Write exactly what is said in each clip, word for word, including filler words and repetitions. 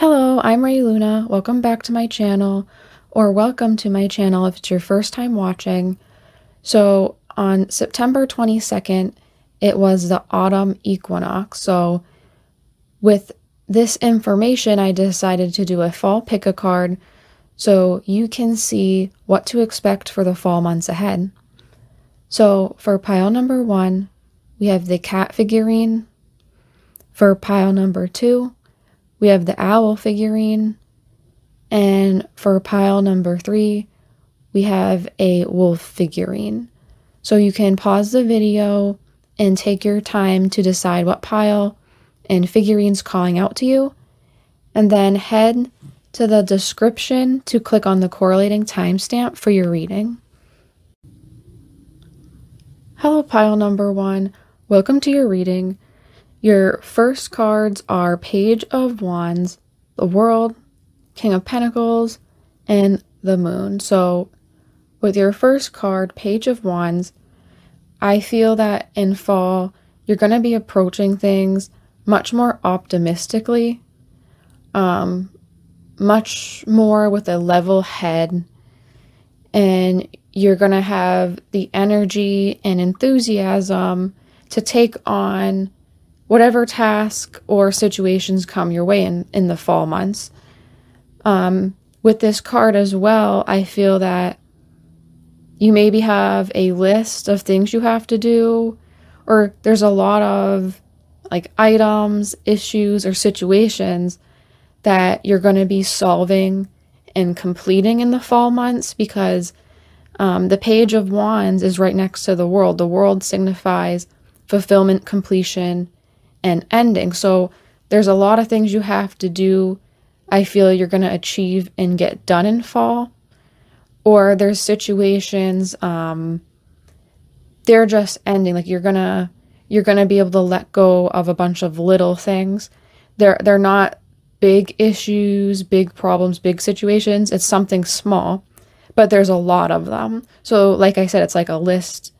Hello, I'm Rey Luna. Welcome back to my channel, or welcome to my channel if it's your first time watching. So on September twenty-second, it was the autumn equinox. So with this information, I decided to do a fall pick a card so you can see what to expect for the fall months ahead. So for pile number one, we have the cat figurine. For pile number two, we have the owl figurine, and for pile number three, we have a wolf figurine. So you can pause the video and take your time to decide what pile and figurine's calling out to you, and then head to the description to click on the correlating timestamp for your reading. Hello, pile number one. Welcome to your reading. Your first cards are Page of Wands, the World, King of Pentacles, and the Moon. So with your first card, Page of Wands, I feel that in fall, you're going to be approaching things much more optimistically, um, much more with a level head, and you're going to have the energy and enthusiasm to take on whatever task or situations come your way in, in the fall months. Um, with this card as well, I feel that you maybe have a list of things you have to do, or there's a lot of like items, issues, or situations that you're going to be solving and completing in the fall months, because um, the Page of Wands is right next to the World. The World signifies fulfillment, completion, and ending. So there's a lot of things you have to do, I feel you're going to achieve and get done in fall, or there's situations um they're just ending, like you're gonna you're gonna be able to let go of a bunch of little things. They're they're not big issues, big problems, big situations. It's something small, but there's a lot of them. So like I said, it's like a list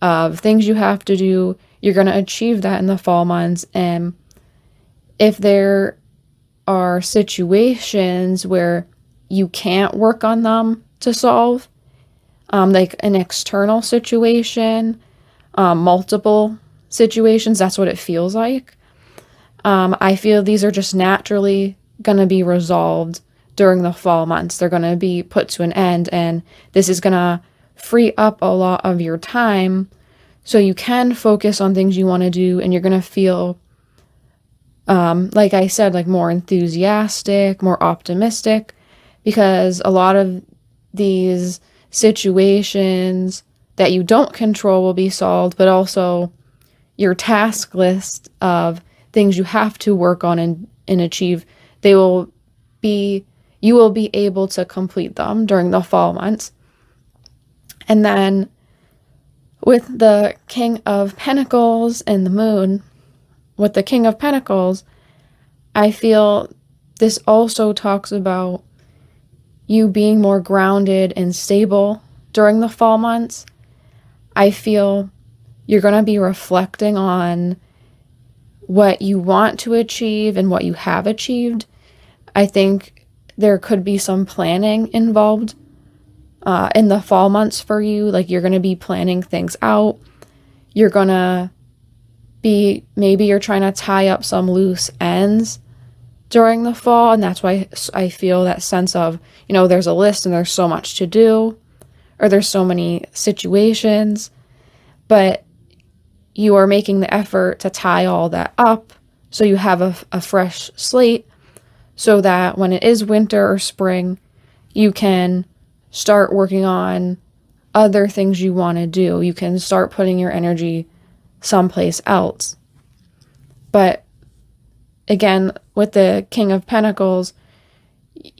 of things you have to do. You're going to achieve that in the fall months. And if there are situations where you can't work on them to solve, um, like an external situation, um, multiple situations, that's what it feels like. Um, I feel these are just naturally going to be resolved during the fall months. They're going to be put to an end, and this is going to free up a lot of your time so you can focus on things you want to do, and you're going to feel, um, like I said, like more enthusiastic, more optimistic, because a lot of these situations that you don't control will be solved, but also your task list of things you have to work on and, and achieve, they will be, you will be able to complete them during the fall months. And then with the King of Pentacles and the Moon, with the King of Pentacles, I feel this also talks about you being more grounded and stable during the fall months. I feel you're going to be reflecting on what you want to achieve and what you have achieved. I think there could be some planning involved Uh, in the fall months for you. Like you're going to be planning things out. You're going to be, maybe you're trying to tie up some loose ends during the fall. And that's why I feel that sense of, you know, there's a list and there's so much to do, or there's so many situations, but you are making the effort to tie all that up so you have a, a fresh slate, so that when it is winter or spring, you can start working on other things you want to do. You can start putting your energy someplace else. But again, with the King of Pentacles,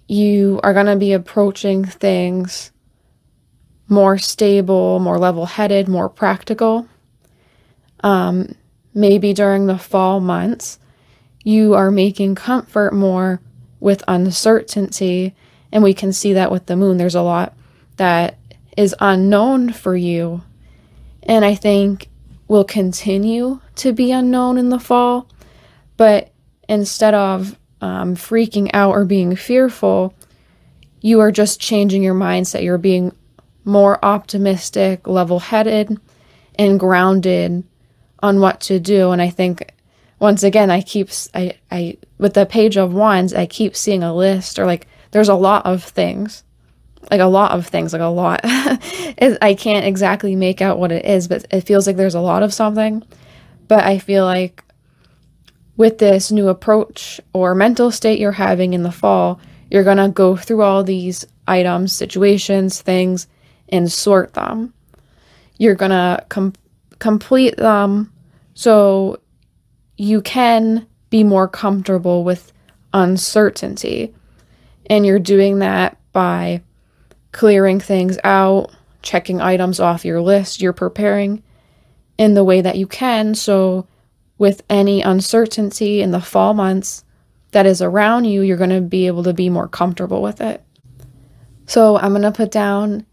you are going to be approaching things more stable, more level-headed, more practical. Um, maybe during the fall months, you are making comfort more with uncertainty. And we can see that with the Moon. There's a lot that is unknown for you, and I think will continue to be unknown in the fall. But instead of um, freaking out or being fearful, you are just changing your mindset. You're being more optimistic, level-headed, and grounded on what to do. And I think, once again, I keep, I, I, with the Page of Wands, I keep seeing a list, or like, there's a lot of things, like a lot of things, like a lot. I can't exactly make out what it is, but it feels like there's a lot of something. But I feel like with this new approach or mental state you're having in the fall, you're going to go through all these items, situations, things, and sort them. You're going to com complete them so you can be more comfortable with uncertainty. And you're doing that by clearing things out, checking items off your list. You're preparing in the way that you can. So with any uncertainty in the fall months that is around you, you're going to be able to be more comfortable with it. So I'm going to put down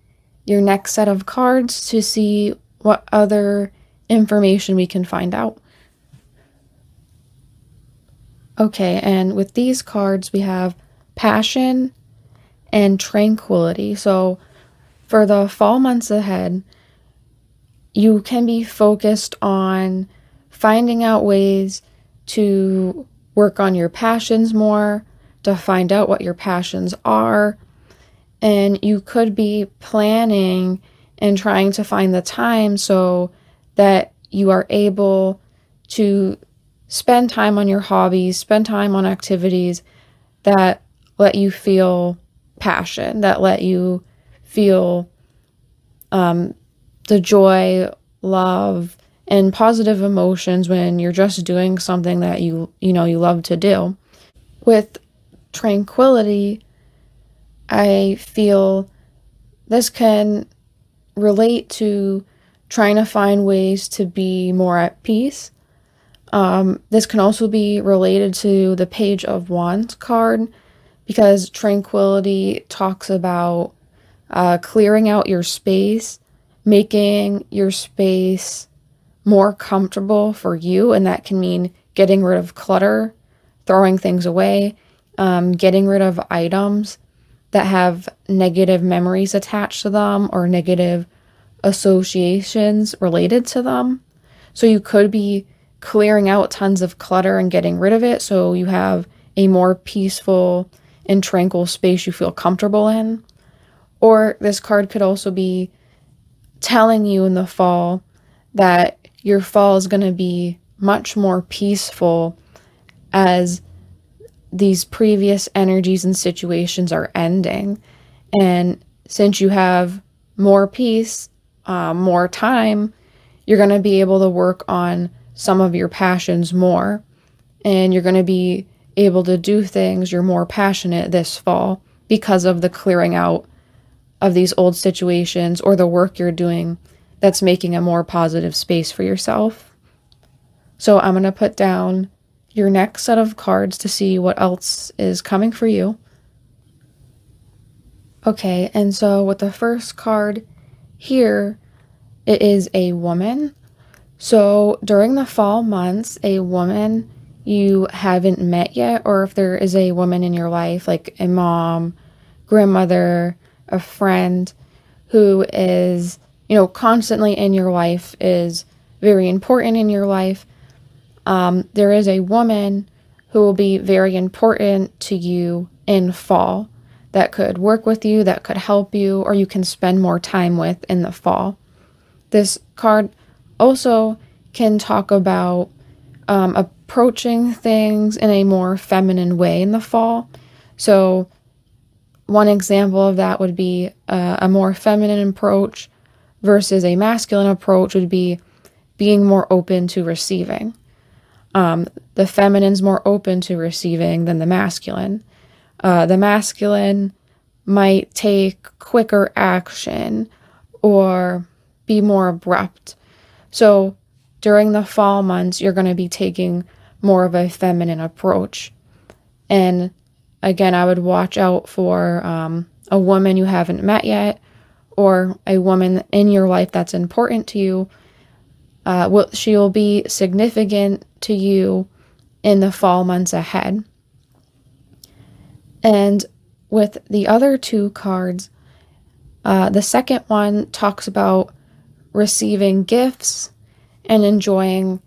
your next set of cards to see what other information we can find out. Okay, and with these cards, we have passion and tranquility. So for the fall months ahead, you can be focused on finding out ways to work on your passions more, to find out what your passions are. And you could be planning and trying to find the time so that you are able to spend time on your hobbies, spend time on activities that let you feel passion, that let you feel um, the joy, love, and positive emotions when you're just doing something that you, you know, you love to do. With tranquility, I feel this can relate to trying to find ways to be more at peace. Um, this can also be related to the Page of Wands card, because tranquility talks about uh, clearing out your space, making your space more comfortable for you. And that can mean getting rid of clutter, throwing things away, um, getting rid of items that have negative memories attached to them or negative associations related to them. So you could be clearing out tons of clutter and getting rid of it so you have a more peaceful and tranquil space you feel comfortable in. Or this card could also be telling you in the fall that your fall is going to be much more peaceful as these previous energies and situations are ending. And since you have more peace, uh, more time, you're going to be able to work on some of your passions more, and you're going to be able to do things you're more passionate this fall because of the clearing out of these old situations or the work you're doing that's making a more positive space for yourself. So I'm going to put down your next set of cards to see what else is coming for you. Okay, and so with the first card here, it is a woman. So during the fall months, a woman you haven't met yet, or if there is a woman in your life, like a mom, grandmother, a friend who is, you know, constantly in your life, is very important in your life. Um, there is a woman who will be very important to you in fall that could work with you, that could help you, or you can spend more time with in the fall. This card also can talk about um, approaching things in a more feminine way in the fall. So one example of that would be uh, a more feminine approach versus a masculine approach would be being more open to receiving. Um, the feminine's more open to receiving than the masculine. Uh, the masculine might take quicker action or be more abrupt. So during the fall months, you're going to be taking more of a feminine approach. And again, I would watch out for um, a woman you haven't met yet, or a woman in your life that's important to you. Uh, will, she will be significant to you in the fall months ahead. And with the other two cards, uh, the second one talks about receiving gifts and enjoying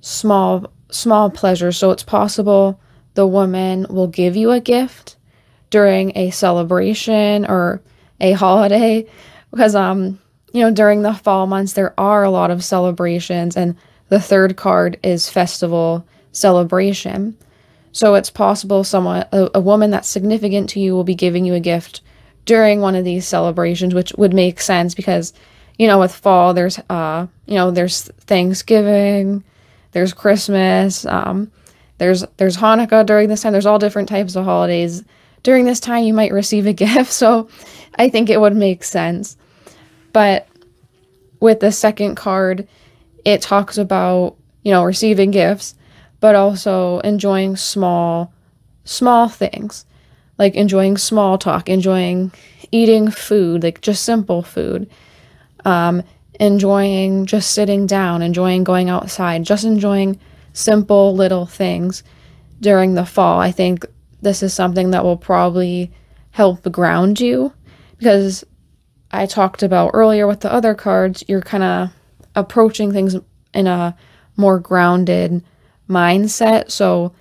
small small pleasures. So it's possible the woman will give you a gift during a celebration or a holiday, because um you know, during the fall months there are a lot of celebrations, and the third card is festival celebration. So it's possible someone, a, a woman that's significant to you, will be giving you a gift during one of these celebrations, which would make sense because, you know, with fall there's uh you know, there's Thanksgiving, there's Christmas, um there's there's Hanukkah during this time. There's all different types of holidays. During this time you might receive a gift, so I think it would make sense. But with the second card, it talks about, you know, receiving gifts, but also enjoying small small things, like enjoying small talk, enjoying eating food, like just simple food, um enjoying just sitting down, enjoying going outside, just enjoying simple little things during the fall. I think this is something that will probably help ground you, because I talked about earlier with the other cards, you're kind of approaching things in a more grounded mindset. So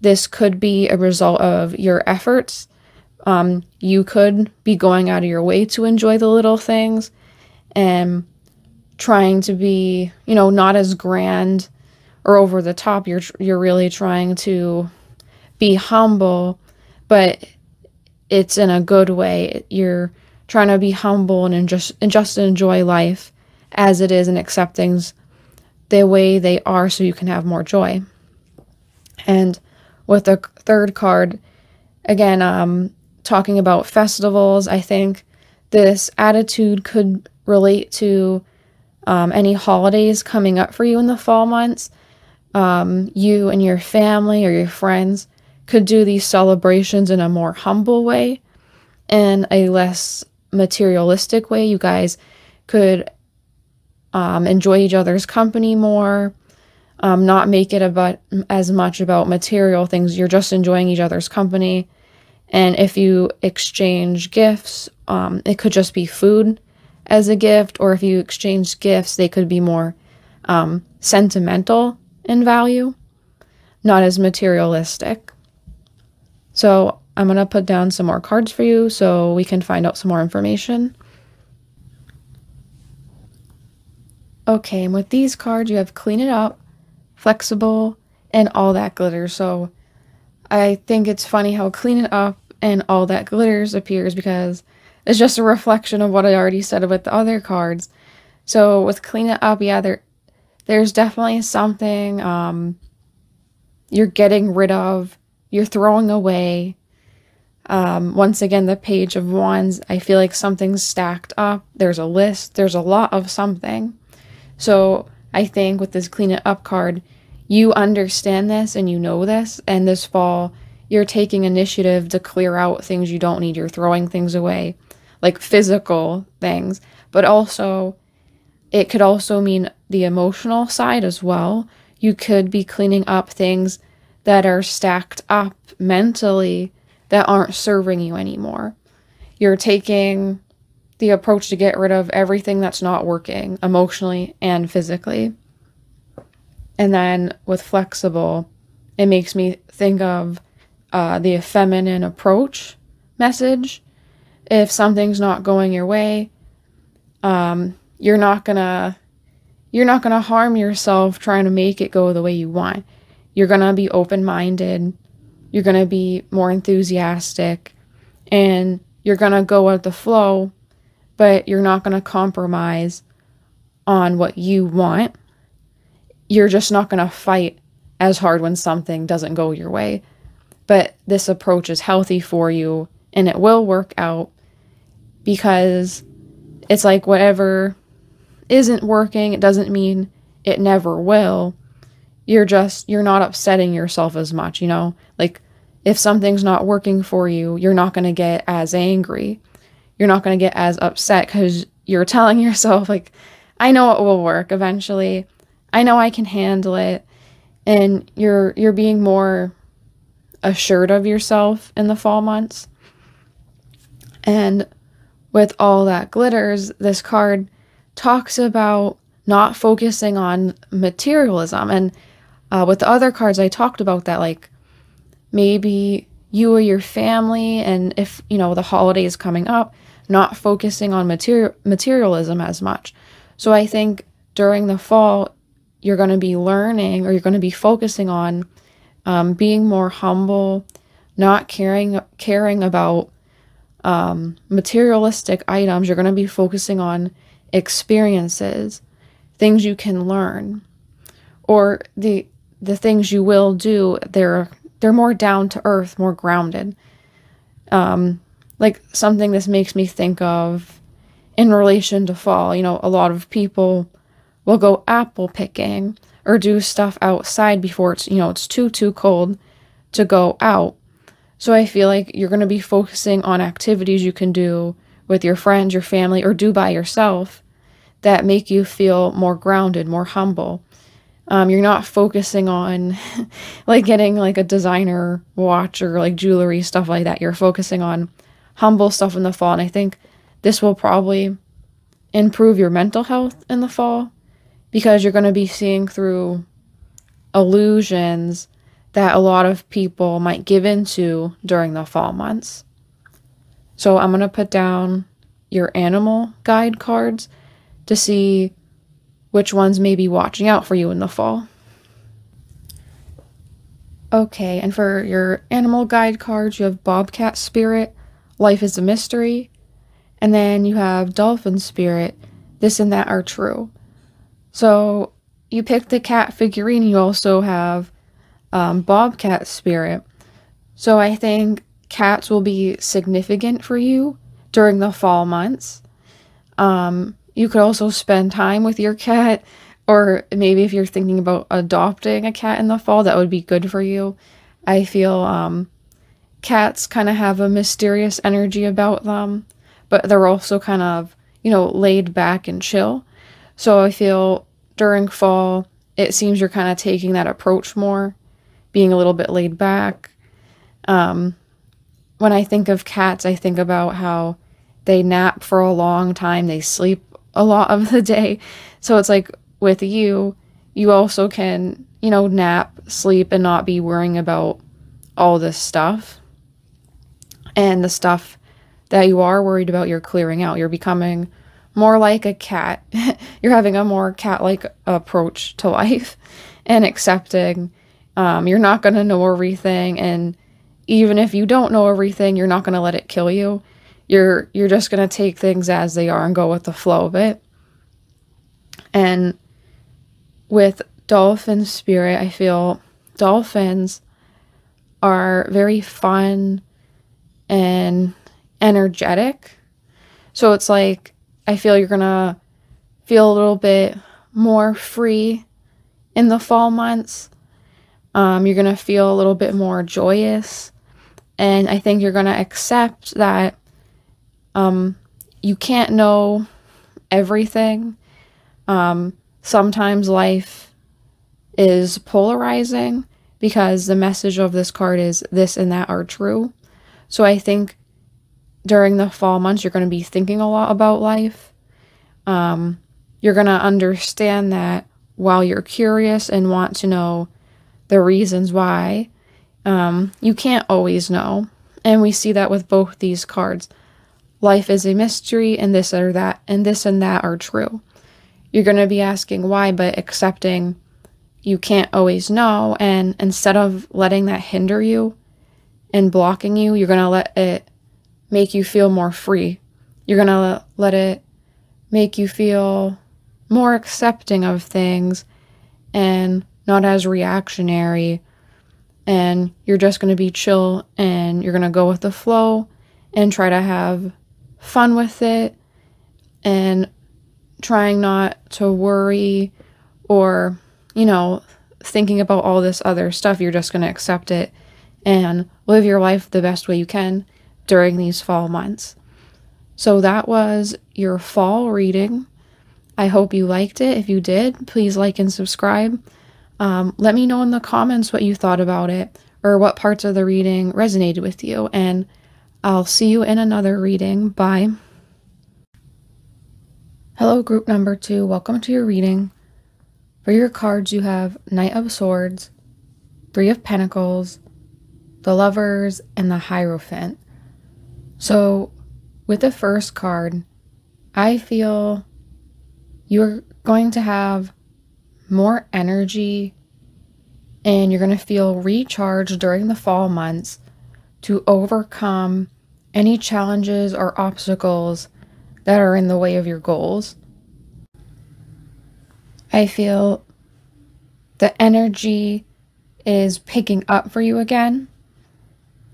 this could be a result of your efforts. Um, you could be going out of your way to enjoy the little things and trying to be, you know, not as grand or over the top. You're you're really trying to be humble, but it's in a good way. You're trying to be humble and just and just enjoy life as it is and accept things the way they are, so you can have more joy. And with the third card, again, um, talking about festivals, I think this attitude could relate to um, any holidays coming up for you in the fall months. Um, you and your family or your friends could do these celebrations in a more humble way and a less materialistic way. You guys could um, enjoy each other's company more, um, not make it about as much about material things. You're just enjoying each other's company. And if you exchange gifts, um, it could just be food as a gift, or if you exchange gifts, they could be more um, sentimental in value, not as materialistic. So I'm going to put down some more cards for you so we can find out some more information. Okay, and with these cards, you have Clean It Up, Flexible, and All That Glitters. So I think it's funny how Clean It Up and All That Glitters appears, because it's just a reflection of what I already said with the other cards. So with Clean It Up, yeah, there, there's definitely something um, you're getting rid of, you're throwing away. Um, once again, the Page of Wands, I feel like something's stacked up. There's a list, there's a lot of something. So I think with this Clean It Up card, you understand this and you know this, and this fall you're taking initiative to clear out things you don't need. You're throwing things away, like physical things, but also it could also mean the emotional side as well. You could be cleaning up things that are stacked up mentally that aren't serving you anymore. You're taking the approach to get rid of everything that's not working emotionally and physically. And then with flexible, it makes me think of uh, the feminine approach message. If something's not going your way, um, you're not gonna you're not gonna harm yourself trying to make it go the way you want. You're gonna be open-minded. You're gonna be more enthusiastic, and you're gonna go with the flow, but you're not gonna compromise on what you want. You're just not going to fight as hard when something doesn't go your way. But this approach is healthy for you, and it will work out, because it's like whatever isn't working, it doesn't mean it never will. You're just, you're not upsetting yourself as much, you know? Like, if something's not working for you, you're not going to get as angry. You're not going to get as upset, because you're telling yourself, like, I know it will work eventually. I know I can handle it. And you're you're being more assured of yourself in the fall months. And with all that glitters, this card talks about not focusing on materialism. And uh, with the other cards, I talked about that, like maybe you or your family, and if, you know, the holiday is coming up, not focusing on material materialism as much. So I think during the fall, you're going to be learning, or you're going to be focusing on um, being more humble, not caring, caring about um, materialistic items. You're going to be focusing on experiences, things you can learn, or the the things you will do. They're they're more down to earth, more grounded. Um, like something this makes me think of in relation to fall. You know, a lot of people will go apple picking or do stuff outside before it's, you know, it's too, too cold to go out. So I feel like you're going to be focusing on activities you can do with your friends, your family, or do by yourself that make you feel more grounded, more humble. Um, you're not focusing on like getting like a designer watch or like jewelry, stuff like that. You're focusing on humble stuff in the fall. And I think this will probably improve your mental health in the fall, because you're going to be seeing through illusions that a lot of people might give into during the fall months. So I'm going to put down your animal guide cards to see which ones may be watching out for you in the fall. Okay, and for your animal guide cards, you have Bobcat Spirit, Life is a Mystery, and then you have Dolphin Spirit, This and That Are True. So you picked the cat figurine. You also have um, Bobcat Spirit. So I think cats will be significant for you during the fall months. Um, you could also spend time with your cat, or maybe if you're thinking about adopting a cat in the fall, that would be good for you. I feel um, cats kind of have a mysterious energy about them, but they're also kind of, you know, laid back and chill. So I feel during fall, it seems you're kind of taking that approach more, being a little bit laid back. Um, when I think of cats, I think about how they nap for a long time. They sleep a lot of the day. So it's like with you, you also can, you know, nap, sleep, and not be worrying about all this stuff. And the stuff that you are worried about, you're clearing out. You're becoming more like a cat. You're having a more cat-like approach to life and accepting. Um, you're not going to know everything, and even if you don't know everything, you're not going to let it kill you. You're you're just going to take things as they are and go with the flow of it. And with Dolphin Spirit, I feel dolphins are very fun and energetic. So it's like, I feel you're going to feel a little bit more free in the fall months. Um, you're going to feel a little bit more joyous. And I think you're going to accept that um, you can't know everything. Um, sometimes life is polarizing, because the message of this card is this and that are true. So I think during the fall months, you're going to be thinking a lot about life. Um, you're going to understand that while you're curious and want to know the reasons why, um, you can't always know. And we see that with both these cards. Life is a mystery, and this or that, and this and that are true. You're going to be asking why, but accepting you can't always know. And instead of letting that hinder you and blocking you, you're going to let it make you feel more free. You're gonna let it make you feel more accepting of things and not as reactionary, and you're just gonna be chill, and you're gonna go with the flow and try to have fun with it, and trying not to worry or, you know, thinking about all this other stuff. You're just gonna accept it and live your life the best way you can during these fall months. So that was your fall reading. I hope you liked it. If you did, please like and subscribe. Um, let me know in the comments what you thought about it. or what parts of the reading resonated with you. And I'll see you in another reading. Bye. Hello, group number two. Welcome to your reading. For your cards, you have Knight of Swords, Three of Pentacles, the Lovers, and the Hierophant. So with the first card, I feel you're going to have more energy and you're going to feel recharged during the fall months to overcome any challenges or obstacles that are in the way of your goals. I feel the energy is picking up for you again.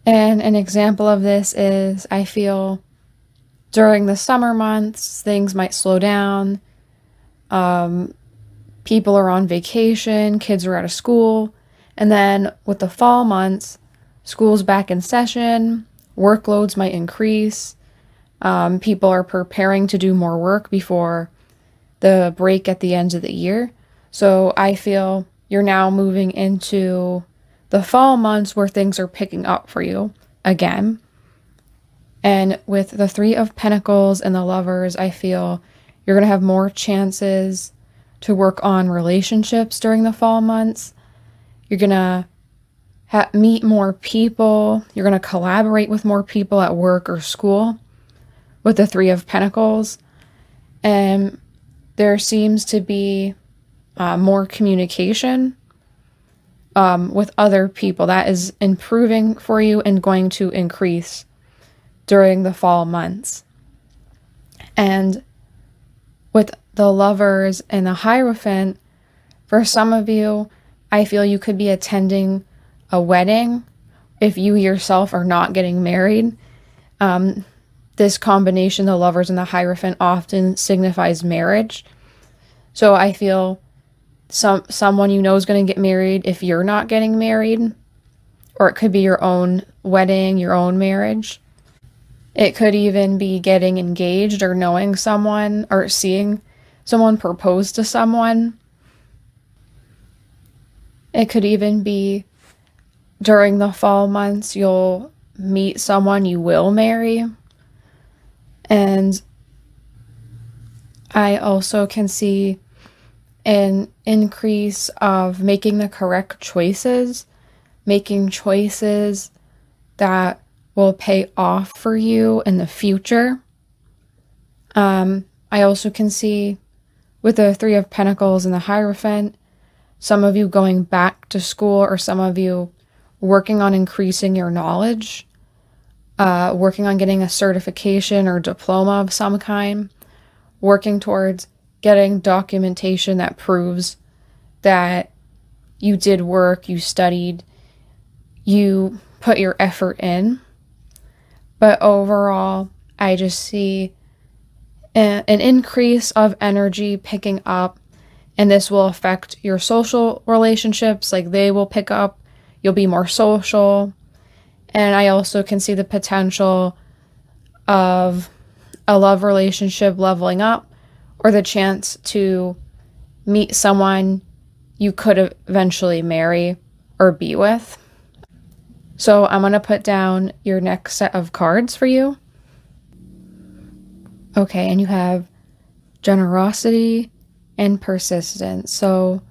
And an example of this is I feel during the summer months, things might slow down. Um, people are on vacation, kids are out of school. And then with the fall months, school's back in session, workloads might increase. Um, people are preparing to do more work before the break at the end of the year. So I feel you're now moving into the fall months where things are picking up for you again. And with the Three of Pentacles and the Lovers, I feel you're going to have more chances to work on relationships during the fall months. You're going to ha- meet more people. You're going to collaborate with more people at work or school with the Three of Pentacles. And there seems to be uh, more communication um, with other people. That is improving for you and going to increase during the fall months. And with the Lovers and the Hierophant, for some of you, I feel you could be attending a wedding if you yourself are not getting married. Um, this combination, the Lovers and the Hierophant, often signifies marriage. So I feel some someone you know is going to get married if you're not getting married. Or it could be your own wedding, your own marriage. It could even be getting engaged or knowing someone or seeing someone propose to someone. It could even be during the fall months you'll meet someone you will marry. And I also can see an increase of making the correct choices, making choices that will pay off for you in the future. Um, I also can see with the Three of Pentacles and the Hierophant, some of you going back to school or some of you working on increasing your knowledge, uh, working on getting a certification or diploma of some kind, working towards getting documentation that proves that you did work, you studied, you put your effort in. But overall, I just see a, an increase of energy picking up, and this will affect your social relationships. Like they will pick up, you'll be more social. And I also can see the potential of a love relationship leveling up, or the chance to meet someone you could eventually marry or be with. So I'm going to put down your next set of cards for you. Okay, and you have generosity and persistence. So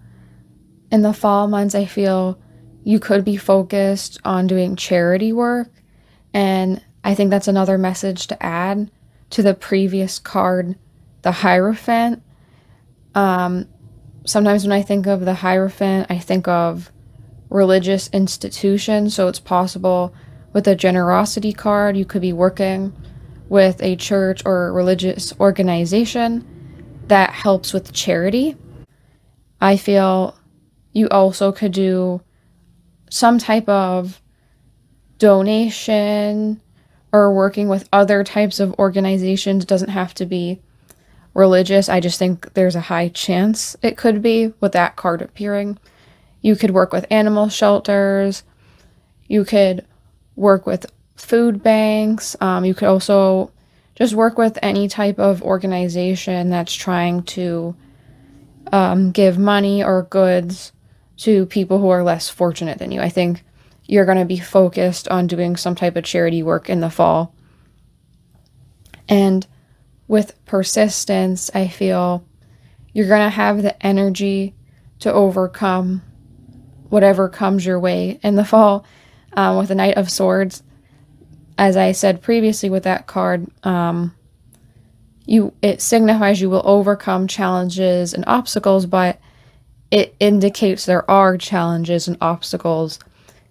in the fall months, I feel you could be focused on doing charity work. And I think that's another message to add to the previous card, the Hierophant. Um, sometimes when I think of the Hierophant, I think of religious institution, so it's possible with a generosity card you could be working with a church or religious organization that helps with charity. I feel you also could do some type of donation or working with other types of organizations. It doesn't have to be religious. I just think there's a high chance it could be with that card appearing. You could work with animal shelters. You could work with food banks. Um, you could also just work with any type of organization that's trying to um, give money or goods to people who are less fortunate than you. I think you're going to be focused on doing some type of charity work in the fall. And with persistence, I feel you're going to have the energy to overcome whatever comes your way in the fall. Um, with the Knight of Swords, as I said previously with that card, um, you it signifies you will overcome challenges and obstacles, but it indicates there are challenges and obstacles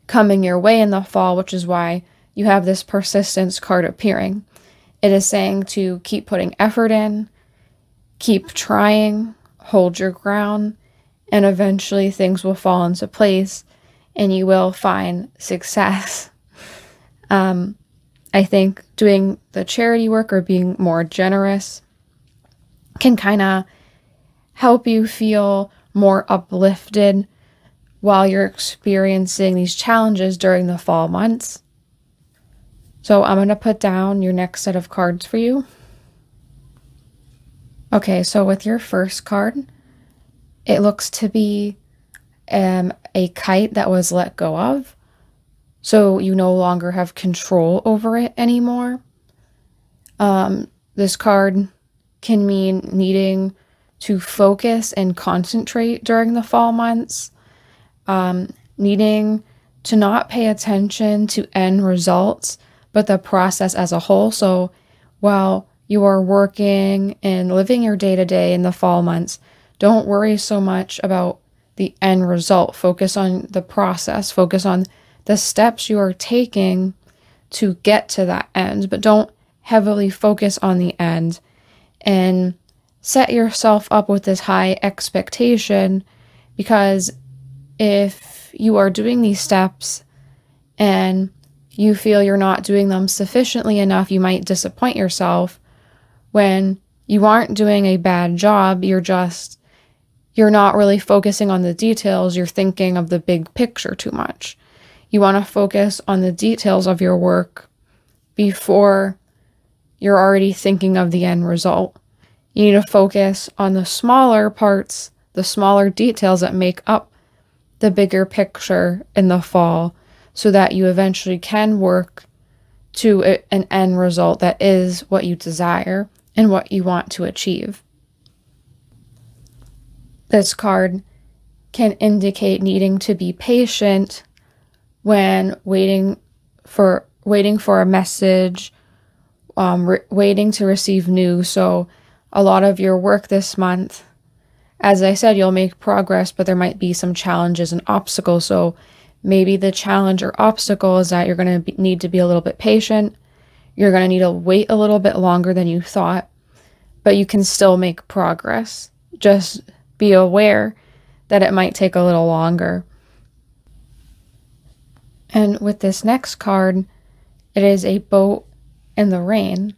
coming your way in the fall, which is why you have this persistence card appearing. It is saying to keep putting effort in, keep trying, hold your ground, and eventually things will fall into place and you will find success. Um, I think doing the charity work or being more generous can kind of help you feel more uplifted while you're experiencing these challenges during the fall months. So I'm going to put down your next set of cards for you. Okay, so with your first card, it looks to be um, a kite that was let go of. So you no longer have control over it anymore. Um, this card can mean needing to focus and concentrate during the fall months, um, needing to not pay attention to end results, but the process as a whole. So while you are working and living your day-to-day in the fall months, don't worry so much about the end result. Focus on the process. Focus on the steps you are taking to get to that end, but don't heavily focus on the end. And set yourself up with this high expectation, because if you are doing these steps and you feel you're not doing them sufficiently enough, you might disappoint yourself. When you aren't doing a bad job, you're just, you're not really focusing on the details. You're thinking of the big picture too much. You want to focus on the details of your work before you're already thinking of the end result. You need to focus on the smaller parts, the smaller details that make up the bigger picture in the fall, so that you eventually can work to a, an end result that is what you desire and what you want to achieve. This card can indicate needing to be patient when waiting for waiting for a message, um, re- waiting to receive news. So a lot of your work this month, as I said, you'll make progress, but there might be some challenges and obstacles. So maybe the challenge or obstacle is that you're going to need to be a little bit patient. You're going to need to wait a little bit longer than you thought, but you can still make progress. Just be aware that it might take a little longer. And with this next card, it is a boat in the rain.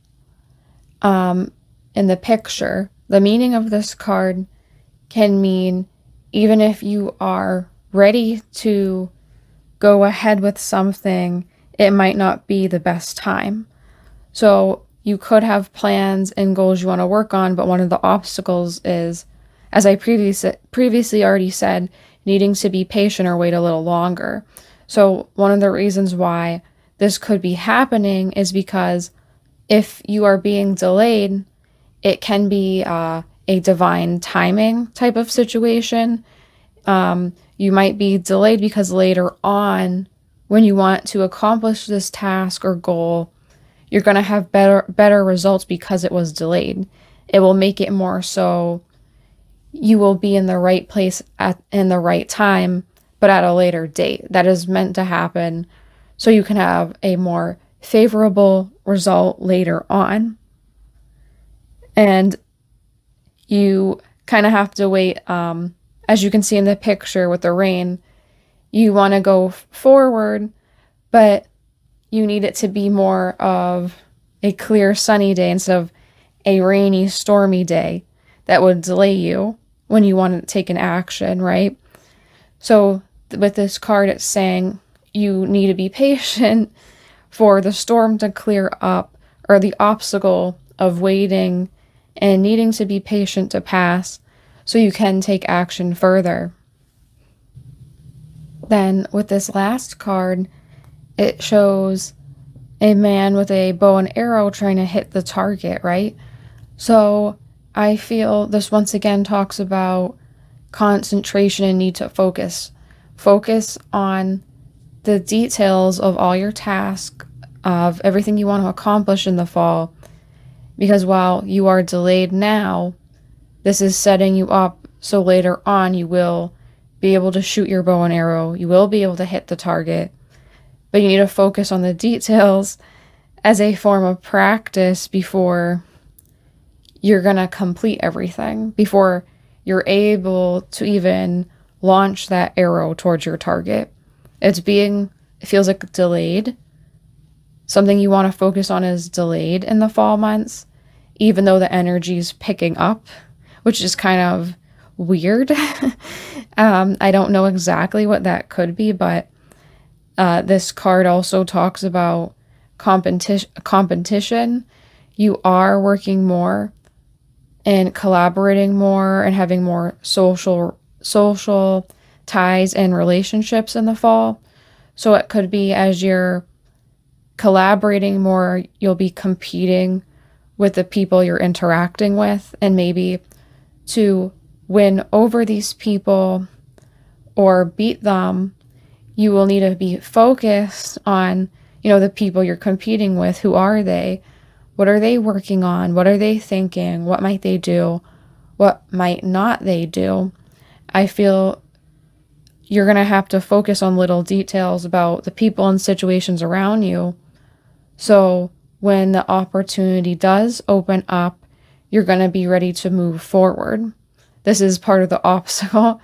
Um, in the picture, the meaning of this card can mean even if you are ready to go ahead with something, it might not be the best time. So you could have plans and goals you want to work on, but one of the obstacles is, as I previous, previously already said, needing to be patient or wait a little longer. So one of the reasons why this could be happening is because if you are being delayed, it can be uh, a divine timing type of situation. Um, you might be delayed because later on, when you want to accomplish this task or goal, you're going to have better better results because it was delayed. It will make it more so you will be in the right place at in the right time, but at a later date. That is meant to happen so you can have a more favorable result later on. And you kind of have to wait, um, as you can see in the picture with the rain, you want to go forward, but you need it to be more of a clear sunny day instead of a rainy, stormy day that would delay you when you want to take an action, right? So with this card, it's saying you need to be patient for the storm to clear up, or the obstacle of waiting and needing to be patient to pass so you can take action further. then with this last card, it shows a man with a bow and arrow trying to hit the target, right? So I feel this once again talks about concentration and need to focus. Focus on the details of all your tasks, of everything you want to accomplish in the fall. Because while you are delayed now, this is setting you up so later on you will be able to shoot your bow and arrow. You will be able to hit the target. But you need to focus on the details as a form of practice before you're going to complete everything, before you're able to even launch that arrow towards your target. It's being, it feels like delayed. Something you want to focus on is delayed in the fall months, even though the energy's picking up, which is kind of weird. um, I don't know exactly what that could be, but uh, this card also talks about competi- competition. You are working more and collaborating more and having more social social ties and relationships in the fall. So it could be as you're collaborating more, you'll be competing with the people you're interacting with, and maybe to win over these people or beat them, you will need to be focused on, you know, the people you're competing with. Who are they? What are they working on? What are they thinking? What might they do? What might not they do? I feel you're going to have to focus on little details about the people and situations around you. So when the opportunity does open up, you're going to be ready to move forward. This is part of the obstacle.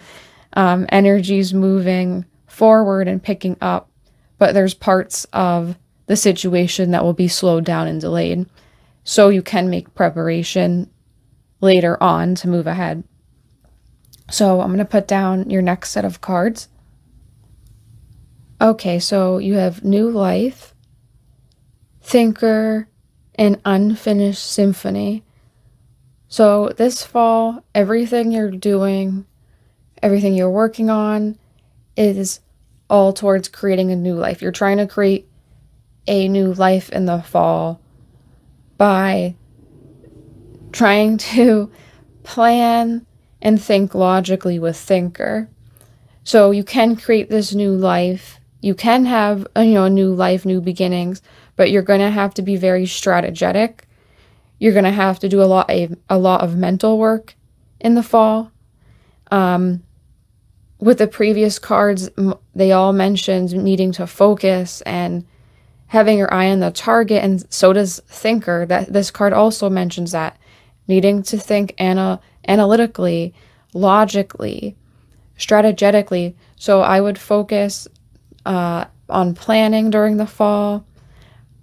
Um, energy's moving forward and picking up, but there's parts of the situation that will be slowed down and delayed, so you can make preparation later on to move ahead. So I'm going to put down your next set of cards. Okay, so you have New Life, Thinker, and Unfinished Symphony. So this fall, everything you're doing, everything you're working on is all towards creating a new life. You're trying to create a new life in the fall by trying to plan and think logically with Thinker. So you can create this new life. You can have, you know, a new life, new beginnings, but you're going to have to be very strategic. You're going to have to do a lot of, a lot of mental work in the fall. Um, with the previous cards, they all mentioned needing to focus and having your eye on the target, and so does Thinker. That this card also mentions that, needing to think ana analytically, logically, strategically. So I would focus uh, on planning during the fall.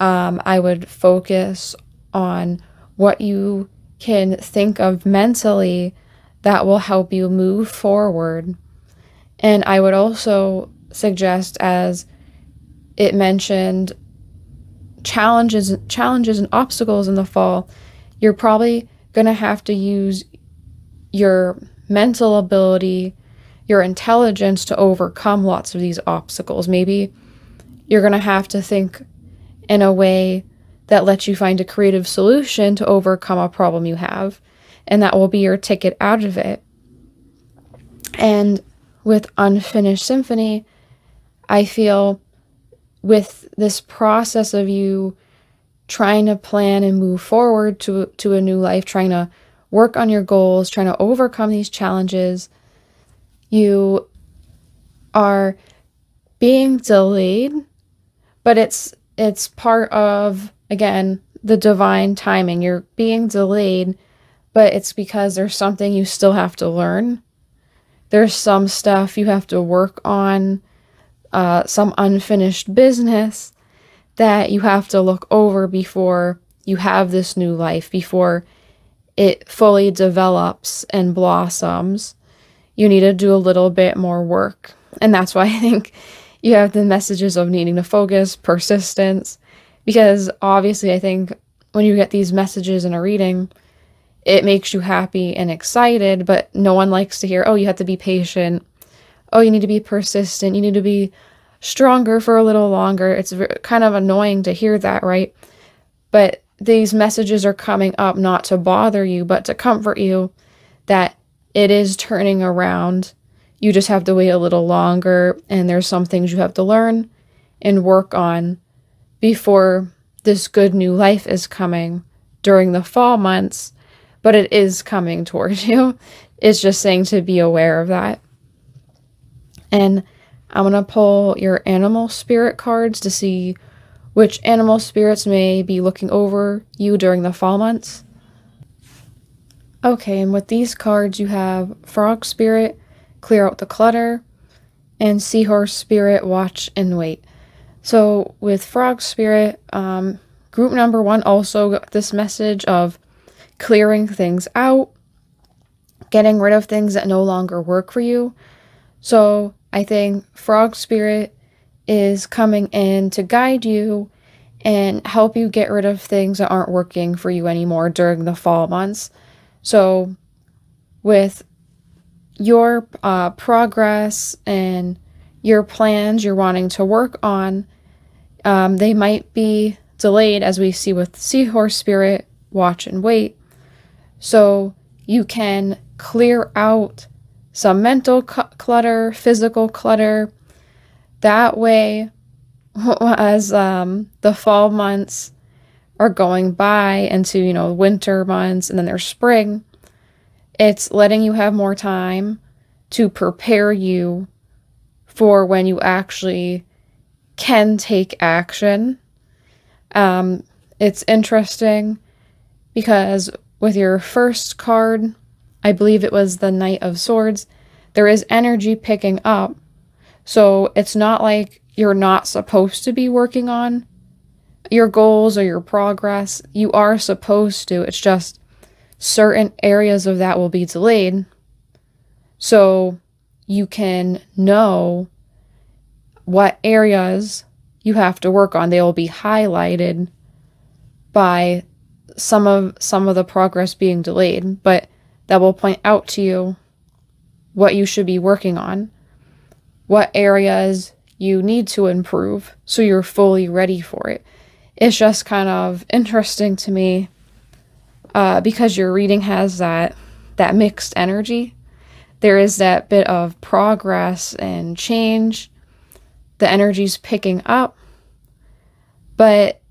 Um, I would focus on what you can think of mentally that will help you move forward. And I would also suggest, as it mentioned challenges challenges and obstacles in the fall, you're probably going to have to use your mental ability, your intelligence, to overcome lots of these obstacles. Maybe you're going to have to think in a way that lets you find a creative solution to overcome a problem you have, and that will be your ticket out of it. And with Unfinished Symphony, I feel with this process of you trying to plan and move forward to, to a new life, trying to work on your goals, trying to overcome these challenges, you are being delayed, but it's it's part of, again, the divine timing. You're being delayed, but it's because there's something you still have to learn. There's some stuff you have to work on, uh, some unfinished business that you have to look over before you have this new life, before it fully develops and blossoms. You need to do a little bit more work. And that's why I think you have the messages of needing to focus, persistence, because obviously I think when you get these messages in a reading, it makes you happy and excited, but no one likes to hear, oh, you have to be patient. oh, you need to be persistent, you need to be stronger for a little longer. It's kind of annoying to hear that, right? But these messages are coming up not to bother you, but to comfort you that it is turning around. You just have to wait a little longer, and there's some things you have to learn and work on before this good new life is coming during the fall months, but it is coming towards you. It's just saying to be aware of that. And I'm going to pull your animal spirit cards to see which animal spirits may be looking over you during the fall months. Okay, and with these cards you have frog spirit, clear out the clutter, and seahorse spirit, watch and wait. So with frog spirit, um, group number one also got this message of clearing things out, getting rid of things that no longer work for you. So I think frog spirit is coming in to guide you and help you get rid of things that aren't working for you anymore during the fall months. So with your uh, progress and your plans you're wanting to work on, um, they might be delayed, as we see with seahorse spirit, watch and wait. So you can clear out some mental clutter, physical clutter. That way, as um, the fall months are going by into, you know, winter months, and then there's spring, it's letting you have more time to prepare you for when you actually can take action. Um, it's interesting because with your first card, I believe it was the Knight of Swords, there is energy picking up. So it's not like you're not supposed to be working on your goals or your progress. You are supposed to. It's just certain areas of that will be delayed. So you can know what areas you have to work on. They will be highlighted by some of some of the progress being delayed, but that will point out to you what you should be working on, what areas you need to improve, so you're fully ready for it. It's just kind of interesting to me uh, because your reading has that, that mixed energy. There is that bit of progress and change. The energy's picking up, but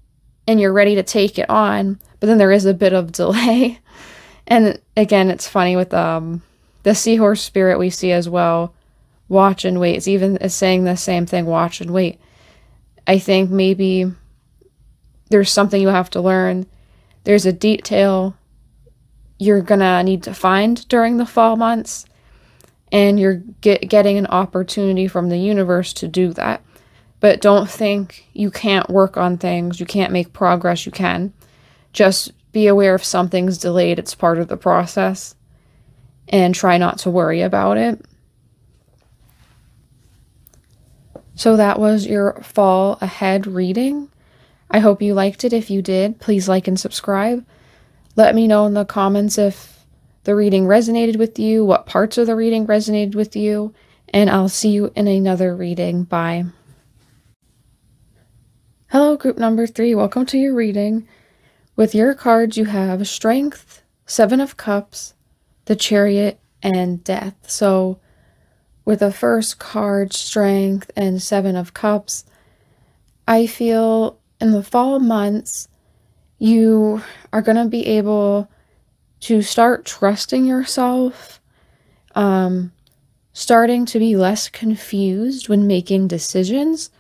and you're ready to take it on, but then there is a bit of delay. And again, it's funny with um, the seahorse spirit we see as well. Watch and wait. It's even it's saying the same thing, watch and wait. I think maybe there's something you have to learn. There's a detail you're going to need to find during the fall months, and you're get, getting an opportunity from the universe to do that. But don't think you can't work on things, you can't make progress, you can. Just be aware if something's delayed, it's part of the process, and try not to worry about it. So that was your fall ahead reading. I hope you liked it. If you did, please like and subscribe. Let me know in the comments if the reading resonated with you, what parts of the reading resonated with you, and I'll see you in another reading. Bye. Hello, group number three. Welcome to your reading. With your cards, you have Strength, Seven of Cups, the Chariot, and Death. So with the first card, Strength, and Seven of Cups, I feel in the fall months, you are going to be able to start trusting yourself, um, starting to be less confused when making decisions.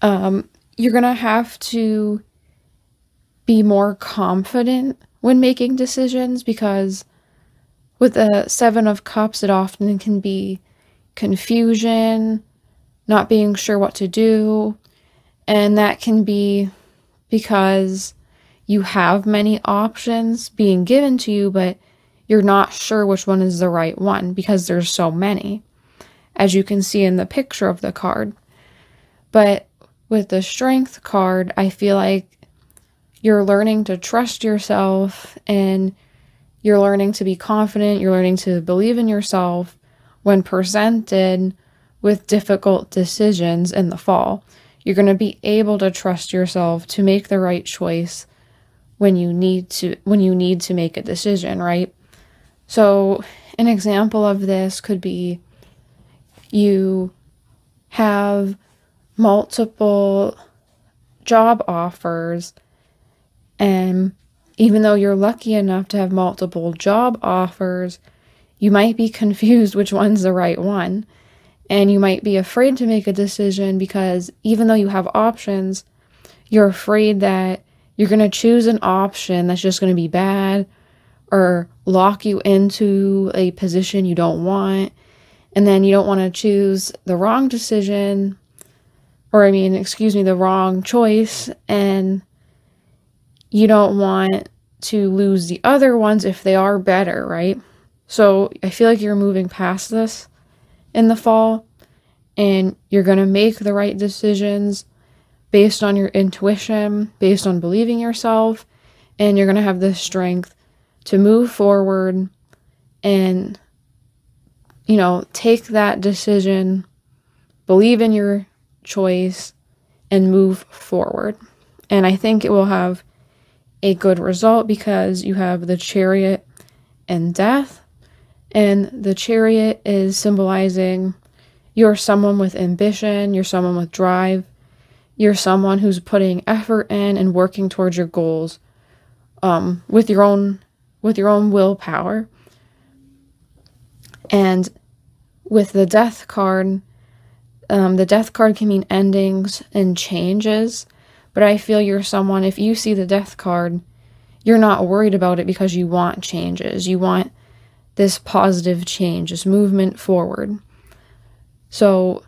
Um, you're going to have to be more confident when making decisions, because with the Seven of Cups, it often can be confusion, not being sure what to do, and that can be because you have many options being given to you, but you're not sure which one is the right one because there's so many, as you can see in the picture of the card. But with the Strength card, I feel like you're learning to trust yourself, and you're learning to be confident, you're learning to believe in yourself when presented with difficult decisions in the fall. You're going to be able to trust yourself to make the right choice when you need to, when you need to make a decision, right? So an example of this could be you have multiple job offers, and even though you're lucky enough to have multiple job offers, you might be confused which one's the right one. And you might be afraid to make a decision because even though you have options, you're afraid that you're going to choose an option that's just going to be bad or lock you into a position you don't want. And then you don't want to choose the wrong decision or I mean, excuse me, the wrong choice. And you don't want to lose the other ones if they are better, right? So I feel like you're moving past this in the fall, and you're going to make the right decisions based on your intuition, based on believing yourself, and you're going to have the strength to move forward and, you know, take that decision, believe in your choice, and move forward. And I think it will have a good result because you have the Chariot and Death. And the Chariot is symbolizing you're someone with ambition, you're someone with drive, you're someone who's putting effort in and working towards your goals um, with your own with your own willpower. And with the Death card, um, the Death card can mean endings and changes, but I feel you're someone, if you see the Death card, you're not worried about it because you want changes. You want this positive change, this movement forward. So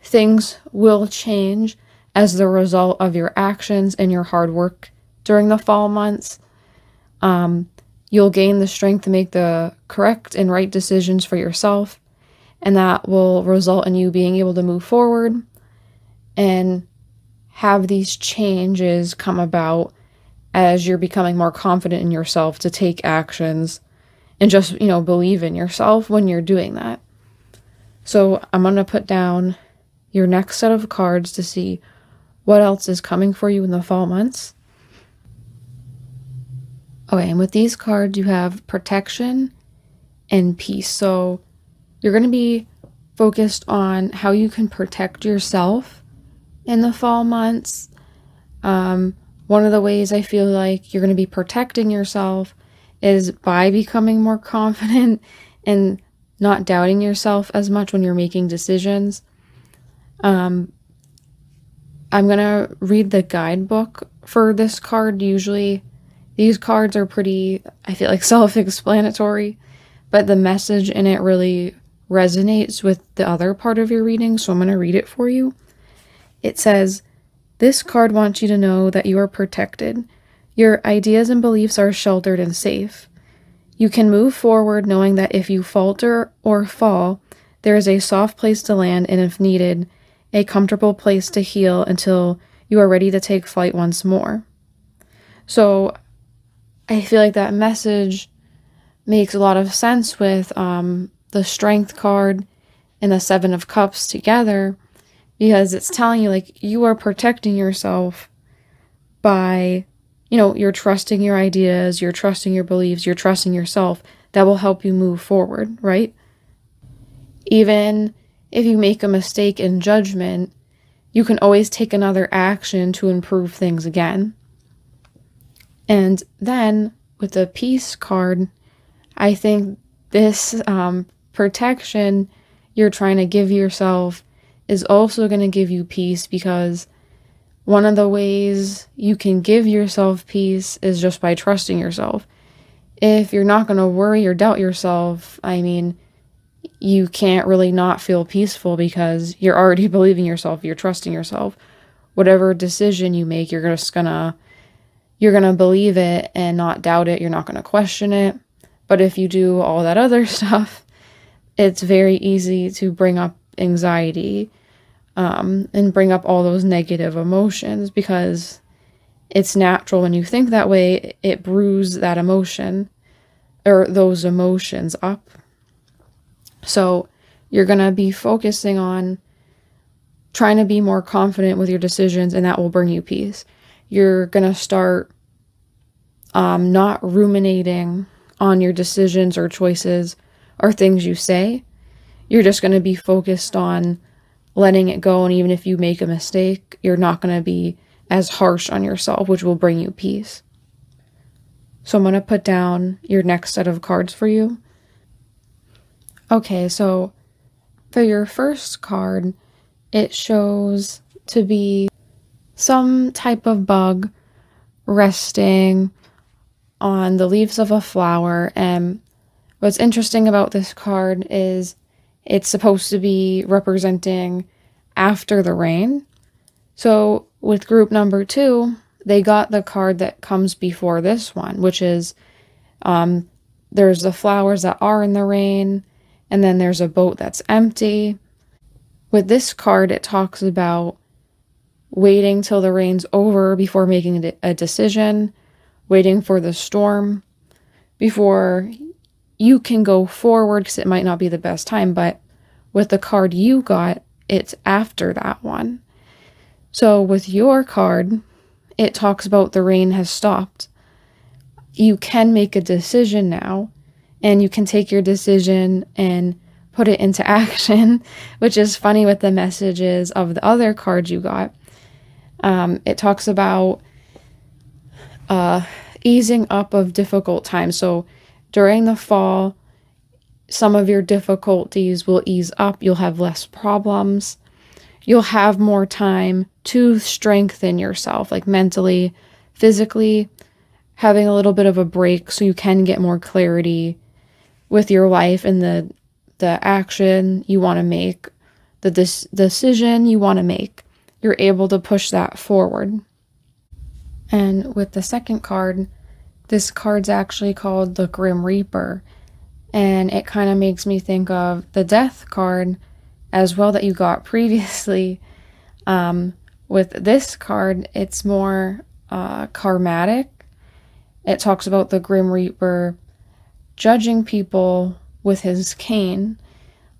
things will change as the result of your actions and your hard work during the fall months. Um, you'll gain the strength to make the correct and right decisions for yourself, and that will result in you being able to move forward and have these changes come about as you're becoming more confident in yourself to take actions. And just, you know, believe in yourself when you're doing that. So I'm going to put down your next set of cards to see what else is coming for you in the fall months. Okay, and with these cards, you have protection and peace. So you're going to be focused on how you can protect yourself in the fall months. Um, one of the ways I feel like you're going to be protecting yourself is by becoming more confident and not doubting yourself as much when you're making decisions. Um, I'm going to read the guidebook for this card. Usually these cards are pretty, I feel like, self-explanatory, but the message in it really resonates with the other part of your reading, so I'm going to read it for you. It says, "This card wants you to know that you are protected. Your ideas and beliefs are sheltered and safe. You can move forward knowing that if you falter or fall, there is a soft place to land and, if needed, a comfortable place to heal until you are ready to take flight once more." So I feel like that message makes a lot of sense with um, the Strength card and the Seven of Cups together, because it's telling you, like, you are protecting yourself by, you know, you're trusting your ideas, you're trusting your beliefs, you're trusting yourself. That will help you move forward, right? Even if you make a mistake in judgment, you can always take another action to improve things again. And then with the Peace card, I think this um, protection you're trying to give yourself is also going to give you peace, because one of the ways you can give yourself peace is just by trusting yourself. If you're not going to worry or doubt yourself, I mean, you can't really not feel peaceful because you're already believing yourself, you're trusting yourself. Whatever decision you make, you're just going to you're going to believe it and not doubt it, you're not going to question it. But if you do all that other stuff, it's very easy to bring up anxiety. Um, and bring up all those negative emotions, because it's natural when you think that way, it brews that emotion or those emotions up. So You're going to be focusing on trying to be more confident with your decisions, and that will bring you peace. You're going to start um, not ruminating on your decisions or choices or things you say. You're just going to be focused on letting it go, and even if you make a mistake, you're not going to be as harsh on yourself, which will bring you peace. So I'm going to put down your next set of cards for you. Okay, so for your first card, it shows to be some type of bug resting on the leaves of a flower. And what's interesting about this card is it's supposed to be representing after the rain. So with group number two, they got the card that comes before this one, which is um, there's the flowers that are in the rain, and then there's a boat that's empty. With this card, it talks about waiting till the rain's over before making a decision, waiting for the storm before you can go forward, because it might not be the best time. But with the card you got, it's after that one. So with your card, it talks about the rain has stopped. You can make a decision now, and you can take your decision and put it into action, which is funny with the messages of the other cards you got. Um, it talks about uh, easing up of difficult times. So during the fall, some of your difficulties will ease up. You'll have less problems. You'll have more time to strengthen yourself, like mentally, physically, having a little bit of a break so you can get more clarity with your life and the the action you want to make, the des- decision you want to make. You're able to push that forward. And with the second card, this card's actually called the Grim Reaper, and it kind of makes me think of the Death card as well that you got previously. Um, with this card, it's more uh, karmatic. It talks about the Grim Reaper judging people with his cane,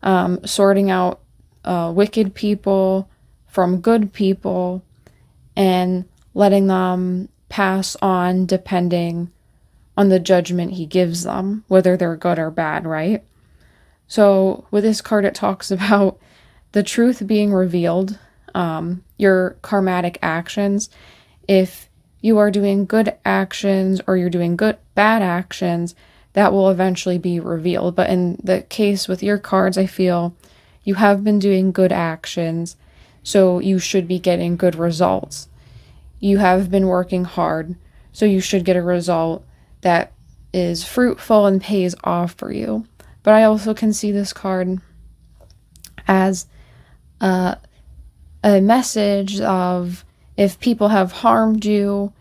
um, sorting out uh, wicked people from good people, and letting them pass on depending on the judgment he gives them, whether they're good or bad, right? So with this card, it talks about the truth being revealed, um, your karmatic actions. If you are doing good actions or you're doing good bad actions, that will eventually be revealed. But in the case with your cards, I feel you have been doing good actions, so you should be getting good results. You have been working hard, so you should get a result that is fruitful and pays off for you. But I also can see this card as uh, a message of if people have harmed you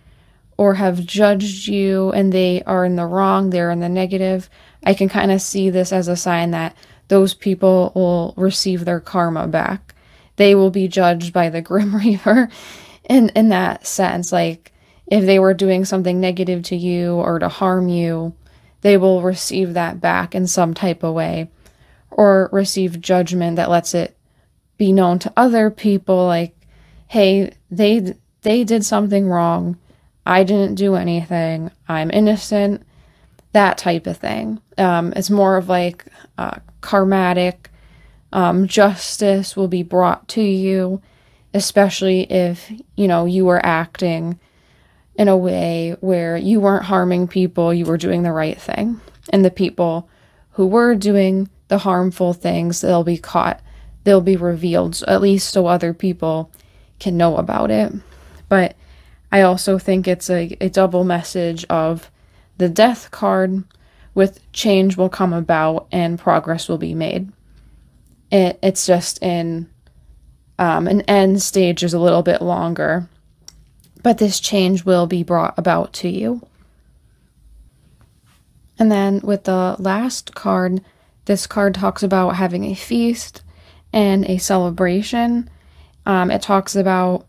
or have judged you and they are in the wrong, they're in the negative, I can kind of see this as a sign that those people will receive their karma back. They will be judged by the Grim Reaper in, in that sense. Like if they were doing something negative to you or to harm you, they will receive that back in some type of way, or receive judgment that lets it be known to other people, like, hey, they they did something wrong. I didn't do anything. I'm innocent. That type of thing. Um, it's more of like uh, karmatic um, justice will be brought to you, especially if, you know, you were acting in a way where you weren't harming people, you were doing the right thing. And the people who were doing the harmful things, they'll be caught, they'll be revealed, at least so other people can know about it. But I also think it's a, a double message of the Death card with change will come about and progress will be made. It, it's just in um, an end stage is a little bit longer, but this change will be brought about to you. And then with the last card, this card talks about having a feast and a celebration. Um, it talks about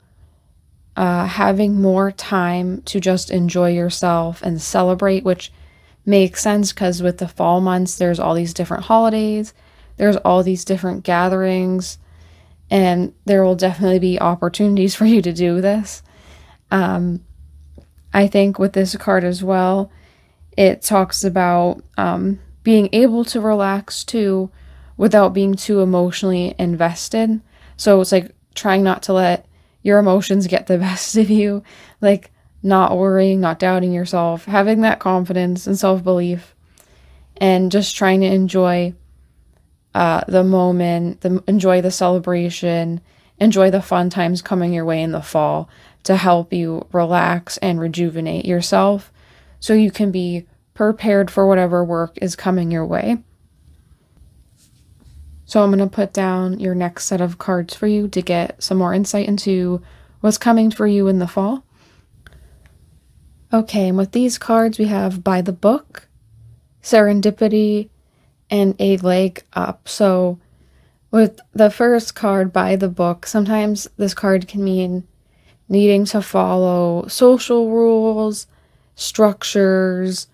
uh, having more time to just enjoy yourself and celebrate, which makes sense because with the fall months, there's all these different holidays. There's all these different gatherings, and there will definitely be opportunities for you to do this. Um, I think with this card as well, it talks about um, being able to relax too without being too emotionally invested. So it's like trying not to let your emotions get the best of you, like not worrying, not doubting yourself, having that confidence and self-belief, and just trying to enjoy uh, the moment, the, enjoy the celebration, enjoy the fun times coming your way in the fall to help you relax and rejuvenate yourself so you can be prepared for whatever work is coming your way. So I'm going to put down your next set of cards for you to get some more insight into what's coming for you in the fall. Okay, and with these cards we have By the Book, Serendipity, and A Leg Up. So with the first card, By the Book, sometimes this card can mean needing to follow social rules, structures,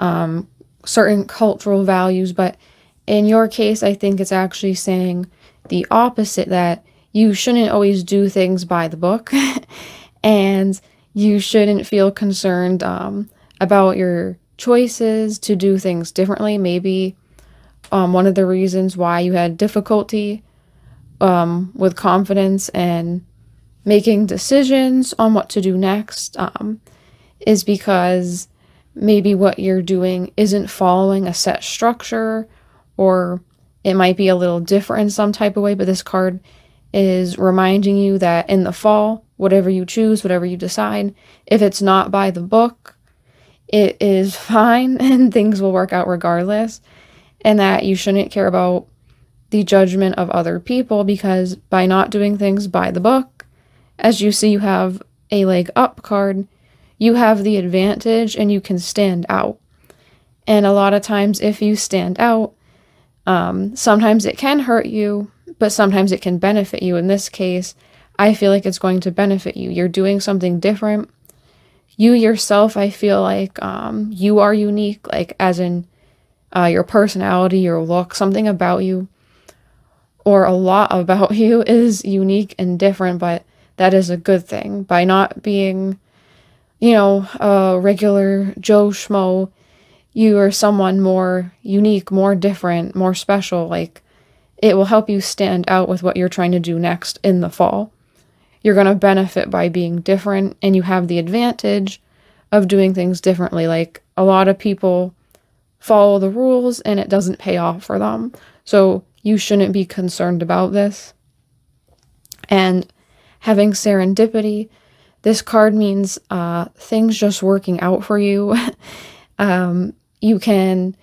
um, certain cultural values, but in your case, I think it's actually saying the opposite, that you shouldn't always do things by the book and you shouldn't feel concerned um, about your choices to do things differently. Maybe um, one of the reasons why you had difficulty um, with confidence and making decisions on what to do next um, is because maybe what you're doing isn't following a set structure, or it might be a little different in some type of way, but this card is reminding you that in the fall, whatever you choose, whatever you decide, if it's not by the book, it is fine and things will work out regardless, and that you shouldn't care about the judgment of other people, because by not doing things by the book, as you see you have a leg up card, you have the advantage and you can stand out. And a lot of times if you stand out, Um, sometimes it can hurt you, but sometimes it can benefit you. In this case, I feel like it's going to benefit you. You're doing something different. You yourself, I feel like um, you are unique, like as in uh, your personality, your look, something about you, or a lot about you is unique and different, but that is a good thing. By not being, you know, a regular Joe Schmo, you are someone more unique, more different, more special. Like, it will help you stand out with what you're trying to do next in the fall. You're going to benefit by being different, and you have the advantage of doing things differently. Like, a lot of people follow the rules and it doesn't pay off for them. So you shouldn't be concerned about this. And having serendipity, this card means uh, things just working out for you. um, You can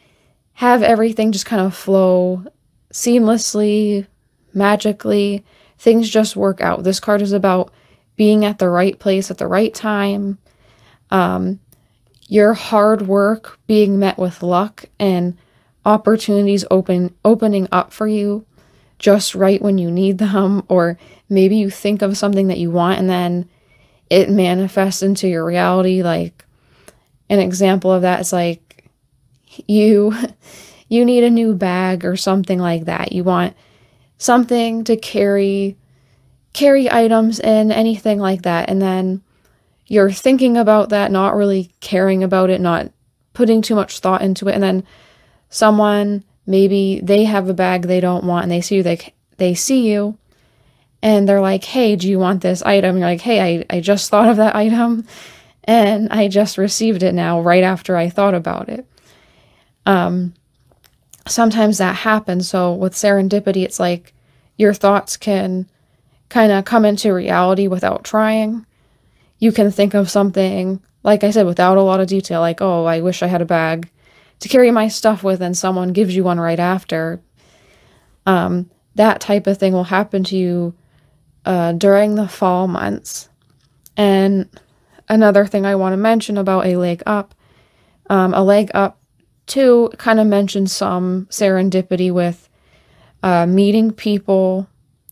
have everything just kind of flow seamlessly, magically. Things just work out. This card is about being at the right place at the right time. Um, your hard work being met with luck and opportunities open opening up for you just right when you need them. Or maybe you think of something that you want and then it manifests into your reality. Like, an example of that is like, you you need a new bag or something like that. You want something to carry carry items in, anything like that, and then you're thinking about that, not really caring about it, not putting too much thought into it, and then someone, maybe they have a bag they don't want and they see you, they, they see you and they're like, hey, do you want this item? And you're like, hey, I, I just thought of that item and I just received it now right after I thought about it. Um, sometimes that happens. So with serendipity, it's like your thoughts can kind of come into reality without trying. You can think of something, like I said, without a lot of detail, like, oh, I wish I had a bag to carry my stuff with, and someone gives you one right after. Um, that type of thing will happen to you uh, during the fall months. And another thing I want to mention about a leg up, um, a leg up Two, kind of mention some serendipity with uh, meeting people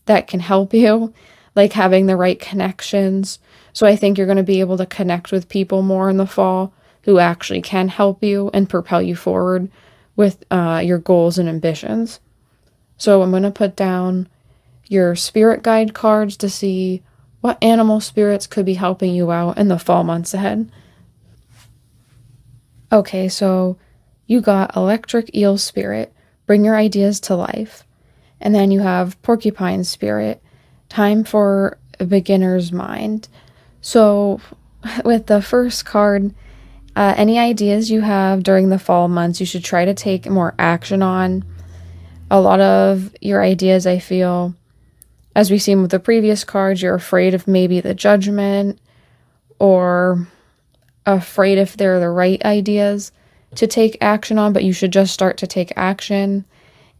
that can help you, like having the right connections. So I think you're going to be able to connect with people more in the fall who actually can help you and propel you forward with uh, your goals and ambitions. So I'm going to put down your spirit guide cards to see what animal spirits could be helping you out in the fall months ahead. Okay, so you got electric eel spirit, bring your ideas to life. And then you have porcupine spirit, time for a beginner's mind. So with the first card, uh, any ideas you have during the fall months, you should try to take more action on. A lot of your ideas, I feel, as we've seen with the previous cards, you're afraid of maybe the judgment or afraid if they're the right ideas to take action on, but you should just start to take action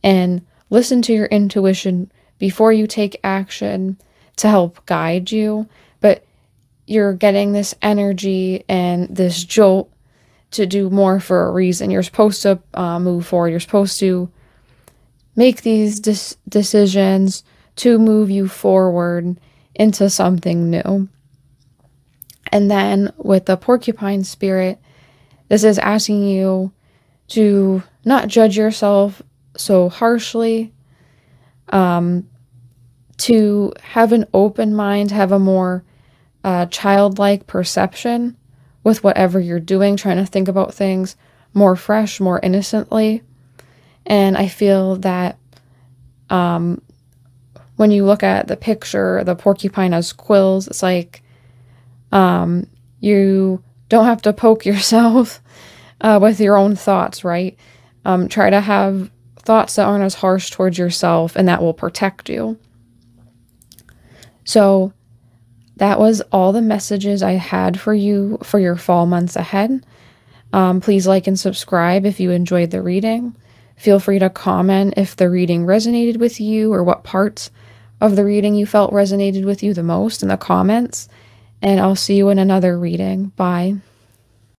and listen to your intuition before you take action to help guide you. But you're getting this energy and this jolt to do more for a reason. You're supposed to uh, move forward. You're supposed to make these dis- decisions to move you forward into something new. And then with the porcupine spirit, this is asking you to not judge yourself so harshly, um, to have an open mind, have a more uh, childlike perception with whatever you're doing, trying to think about things more fresh, more innocently. And I feel that um, when you look at the picture, the porcupine has quills. It's like um, you don't have to poke yourself uh, with your own thoughts, right? Um, try to have thoughts that aren't as harsh towards yourself, and that will protect you. So that was all the messages I had for you for your fall months ahead. Um, please like and subscribe if you enjoyed the reading. Feel free to comment if the reading resonated with you or what parts of the reading you felt resonated with you the most in the comments. And I'll see you in another reading. Bye.